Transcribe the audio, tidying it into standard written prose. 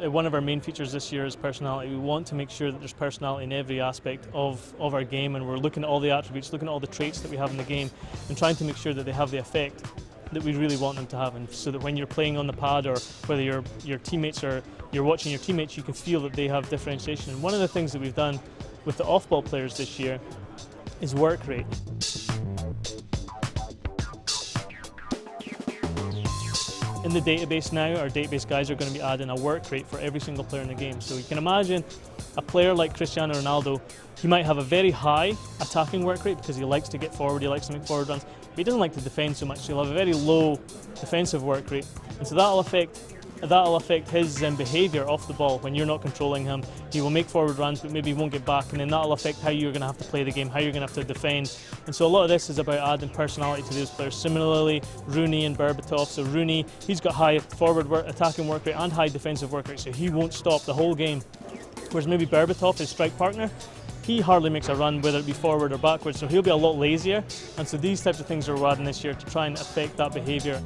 One of our main features this year is personality. We want to make sure that there's personality in every aspect of our game, and we're looking at all the attributes, looking at all the traits that we have in the game and trying to make sure that they have the effect that we really want them to have, and so that when you're playing on the pad or whether your teammates or you're watching your teammates, you can feel that they have differentiation. And one of the things that we've done with the off-ball players this year is work rate. In the database now, our database guys are going to be adding a work rate for every single player in the game. So you can imagine a player like Cristiano Ronaldo, he might have a very high attacking work rate because he likes to get forward, he likes to make forward runs, but he doesn't like to defend so much, so he'll have a very low defensive work rate. And so that'll affect his behaviour off the ball when you're not controlling him. He will make forward runs, but maybe he won't get back, and then that'll affect how you're going to have to play the game, how you're going to have to defend. And so a lot of this is about adding personality to those players. Similarly, Rooney and Berbatov. So Rooney, he's got high forward work, attacking work rate and high defensive work rate, so he won't stop the whole game. Whereas maybe Berbatov, his strike partner, he hardly makes a run, whether it be forward or backwards, so he'll be a lot lazier. And so these types of things are added this year to try and affect that behaviour.